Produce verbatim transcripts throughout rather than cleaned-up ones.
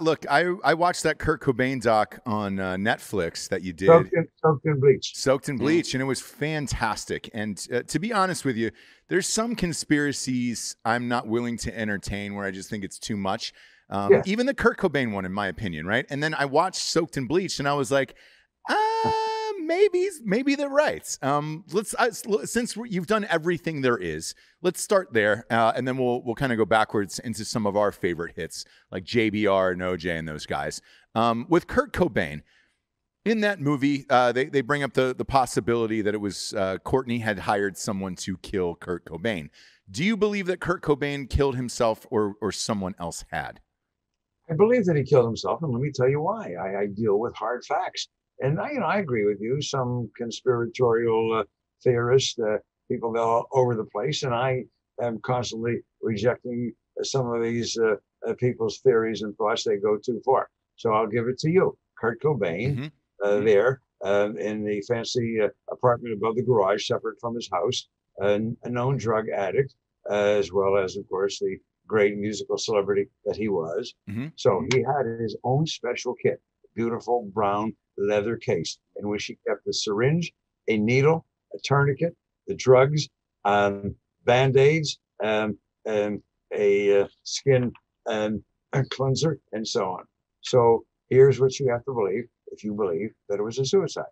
Look, I, I watched that Kurt Cobain doc on uh, Netflix that you did. Soaked in, Soaked in Bleach. Soaked in Bleach, and it was fantastic. And uh, to be honest with you, there's some conspiracies I'm not willing to entertain where I just think it's too much. Um, yeah. Even the Kurt Cobain one, in my opinion, right? And then I watched Soaked in Bleach, and I was like, ah, maybe, maybe they're right. Um, let's uh, since you've done everything there is, let's start there, uh, and then we'll we'll kind of go backwards into some of our favorite hits like J B R and O J and those guys. Um, with Kurt Cobain in that movie, uh, they they bring up the the possibility that it was uh, Courtney had hired someone to kill Kurt Cobain. Do you believe that Kurt Cobain killed himself, or or someone else had? I believe that he killed himself, and let me tell you why. I, I deal with hard facts, and I, you know, I agree with you. Some conspiratorial uh, theorists, uh, people that are all over the place, and I am constantly rejecting some of these uh, uh, people's theories and thoughts. They go too far. So I'll give it to you, Kurt Cobain, mm-hmm. uh, mm-hmm. there um, in the fancy uh, apartment above the garage, separate from his house, uh, a known drug addict, uh, as well as, of course, the great musical celebrity that he was. Mm-hmm. So he had his own special kit, beautiful brown leather case in which he kept a syringe, a needle, a tourniquet, the drugs, um, band-aids, um, um, a uh, skin um, a cleanser, and so on. So here's what you have to believe if you believe that it was a suicide.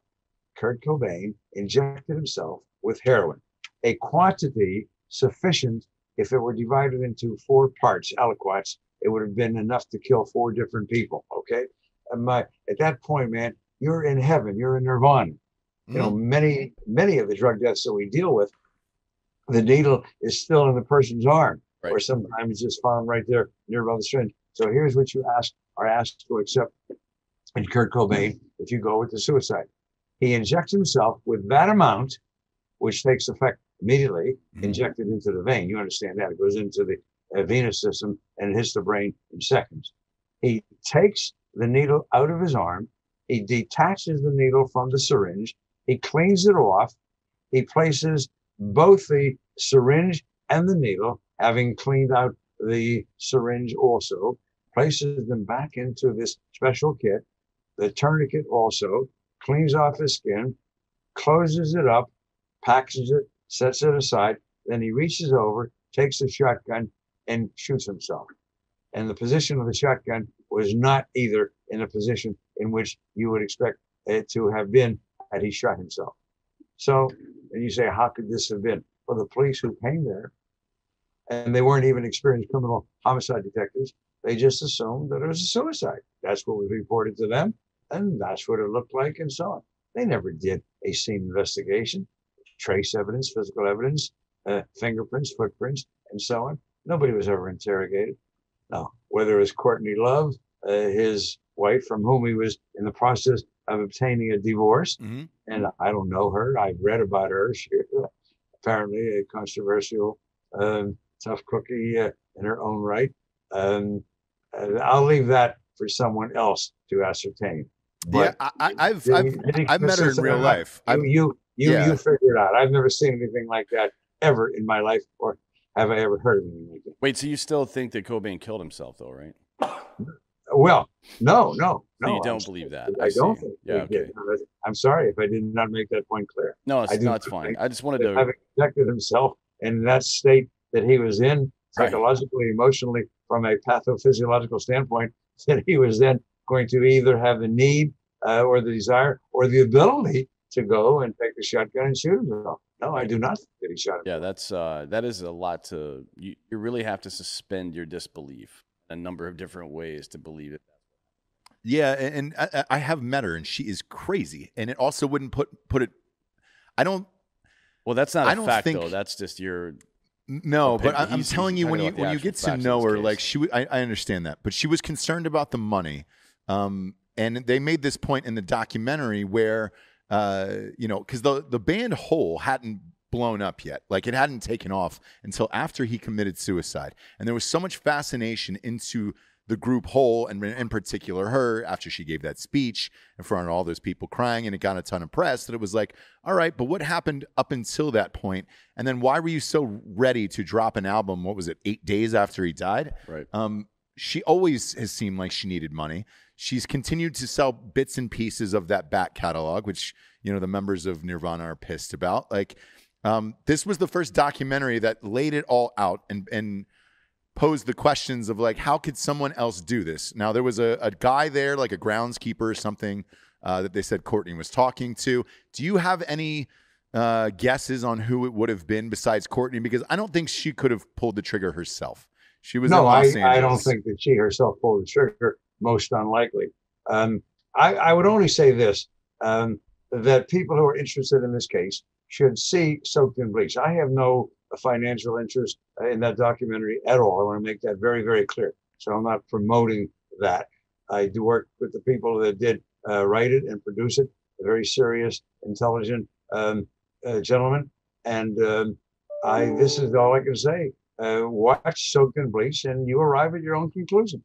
Kurt Cobain injected himself with heroin, a quantity sufficient. If it were divided into four parts, aliquots, it would have been enough to kill four different people. Okay, and my, at that point, man, you're in heaven. You're in Nirvana. Mm-hmm. You know, many many of the drug deaths that we deal with, the needle is still in the person's arm, right. Or sometimes it's just found right there nearby the syringe. So here's what you ask are asked to accept in Kurt Cobain if you go with the suicide. He injects himself with that amount, which takes effect immediately, mm-hmm. injected into the vein. You understand that. It goes into the uh, venous system and hits the brain in seconds. He takes the needle out of his arm. He detaches the needle from the syringe. He cleans it off. He places both the syringe and the needle, having cleaned out the syringe also, places them back into this special kit. The tourniquet also cleans off his skin, closes it up, packages it, sets it aside, then he reaches over, takes a shotgun, and shoots himself. And the position of the shotgun was not either in a position in which you would expect it to have been had he shot himself. So, and you say, how could this have been? Well, the police who came there, and they weren't even experienced criminal homicide detectives, they just assumed that it was a suicide. That's what was reported to them, and that's what it looked like, and so on. They never did a scene investigation. Trace evidence, physical evidence, uh, fingerprints, footprints, and so on. Nobody was ever interrogated. Now, whether it was Courtney Love, uh, his wife, from whom he was in the process of obtaining a divorce, mm-hmm. and I don't know her. I've read about her. She uh, apparently a controversial, um, tough cookie uh, in her own right. Um, I'll leave that for someone else to ascertain. But yeah, I, I've the, I've, the, I've the, met her in real life. You. you You, yeah. you figure it out. I've never seen anything like that ever in my life, or have I ever heard of anything like that. Wait, so you still think that Cobain killed himself, though, right? Well, no, no, no. So you don't I'm, believe that? I, I don't see. think yeah, okay. did. I'm sorry if I did not make that point clear. No, it's, I no, it's fine. I just wanted to... Having injected himself in that state that he was in, psychologically, right. emotionally, from a pathophysiological standpoint, that he was then going to either have the need uh, or the desire or the ability to go and take the shotgun and shoot himself. No, I do not think that he shot himself. Yeah, that's uh, that is a lot to, you, you really have to suspend your disbelief a number of different ways to believe it. Yeah, and I, I have met her, and she is crazy. And it also wouldn't put, put it, I don't. Well, that's not I a fact, think, though. That's just your. No, opinion. But I'm He's, telling you, when you, when you get to know her, like she, I, I understand that. But she was concerned about the money. Um, and they made this point in the documentary where, Uh, you know, because the the band Hole hadn't blown up yet. Like, it hadn't taken off until after he committed suicide. And there was so much fascination into the group Hole, and in particular her, after she gave that speech in front of all those people crying, and it got a ton of press, that it was like, all right, but what happened up until that point? And then why were you so ready to drop an album? What was it, eight days after he died? Right. Um, She always has seemed like she needed money. She's continued to sell bits and pieces of that back catalog, which, you know, the members of Nirvana are pissed about. Like, um, this was the first documentary that laid it all out and and posed the questions of, like, how could someone else do this? Now, there was a, a guy there, like a groundskeeper or something, uh, that they said Courtney was talking to. Do you have any uh, guesses on who it would have been besides Courtney? Because I don't think she could have pulled the trigger herself. She was no, in Los Angeles. I, I don't think that she herself pulled the trigger. Most unlikely. Um, I, I would only say this, um, that people who are interested in this case should see Soaked in Bleach. I have no financial interest in that documentary at all. I want to make that very, very clear. So I'm not promoting that. I do work with the people that did uh, write it and produce it, a very serious, intelligent um, uh, gentleman. And um, I, this is all I can say. Uh, watch Soaked in Bleach and you arrive at your own conclusion.